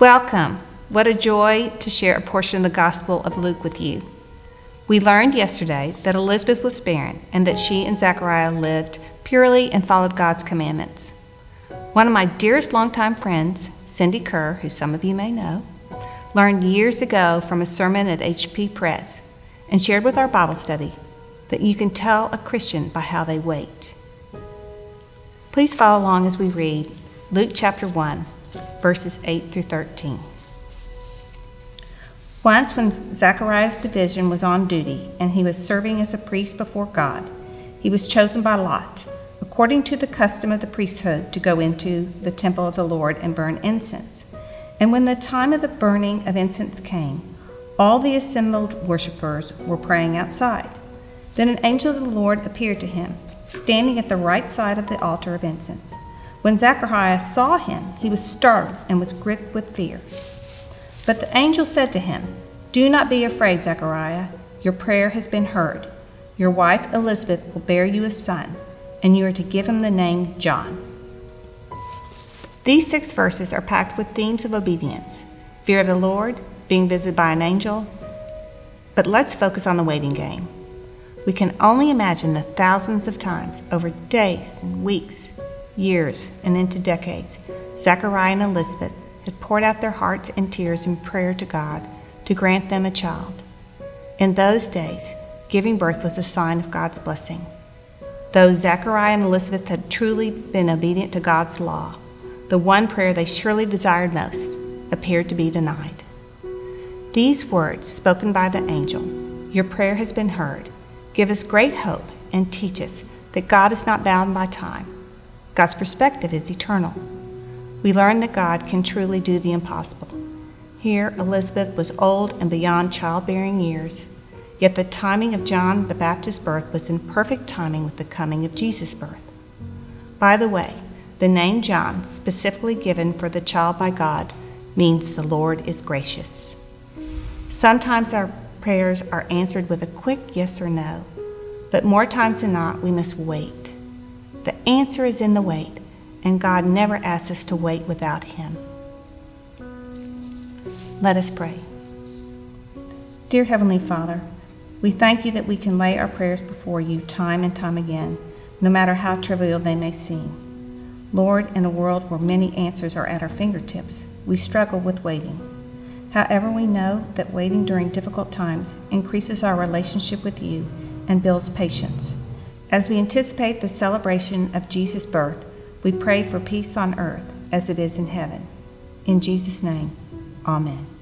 Welcome. What a joy to share a portion of the Gospel of Luke with you. We learned yesterday that Elizabeth was barren and that she and Zechariah lived purely and followed God's commandments. One of my dearest longtime friends, Cindy Kerr, who some of you may know, learned years ago from a sermon at HP Press and shared with our Bible study that you can tell a Christian by how they wait. Please follow along as we read Luke chapter 1, verses 8 through 13. Once when Zechariah's division was on duty and he was serving as a priest before God, he was chosen by lot, according to the custom of the priesthood, to go into the temple of the Lord and burn incense. And when the time of the burning of incense came, all the assembled worshipers were praying outside. Then an angel of the Lord appeared to him, standing at the right side of the altar of incense. When Zechariah saw him, he was startled and was gripped with fear. But the angel said to him, "Do not be afraid, Zechariah. Your prayer has been heard. Your wife Elizabeth will bear you a son, and you are to give him the name John." These 6 verses are packed with themes of obedience, fear of the Lord, being visited by an angel. But let's focus on the waiting game. We can only imagine the thousands of times over days and weeks, years, and into decades, Zechariah and Elizabeth had poured out their hearts and tears in prayer to God to grant them a child. In those days, giving birth was a sign of God's blessing. Though Zechariah and Elizabeth had truly been obedient to God's law, the one prayer they surely desired most appeared to be denied. These words spoken by the angel, "Your prayer has been heard," give us great hope and teach us that God is not bound by time. God's perspective is eternal. We learn that God can truly do the impossible. Here, Elizabeth was old and beyond childbearing years, yet the timing of John the Baptist's birth was in perfect timing with the coming of Jesus' birth. By the way, the name John, specifically given for the child by God, means the Lord is gracious. Sometimes our prayers are answered with a quick yes or no, but more times than not, we must wait. The answer is in the wait, and God never asks us to wait without Him. Let us pray. Dear Heavenly Father, we thank you that we can lay our prayers before you time and time again, no matter how trivial they may seem. Lord, in a world where many answers are at our fingertips, we struggle with waiting. However, we know that waiting during difficult times increases our relationship with you and builds patience. As we anticipate the celebration of Jesus' birth, we pray for peace on earth as it is in heaven. In Jesus' name, amen.